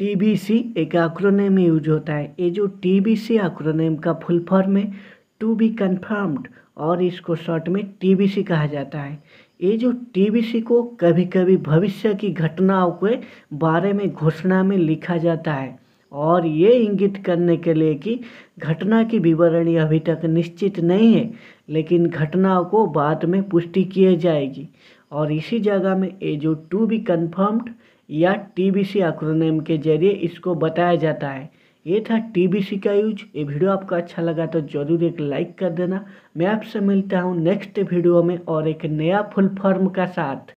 TBC एक acronym use होता है। ये जो टीबीसी एक्रोनेम का फुल फॉर्म है टू बी कन्फर्म्ड और इसको शॉर्ट में टीबीसी कहा जाता है। ये जो टीबीसी को कभी कभी भविष्य की घटनाओं के बारे में घोषणा में लिखा जाता है और ये इंगित करने के लिए कि घटना की विवरणी अभी तक निश्चित नहीं है लेकिन घटनाओं को बाद में पुष्टि की जाएगी। और इसी जगह में ये जो टू बी कन्फर्म्ड या टीबीसी एक्रोनिम के जरिए इसको बताया जाता है। ये था टीबीसी का यूज। ये वीडियो आपको अच्छा लगा तो ज़रूर एक लाइक कर देना। मैं आपसे मिलता हूँ नेक्स्ट वीडियो में और एक नया फुल फॉर्म का साथ।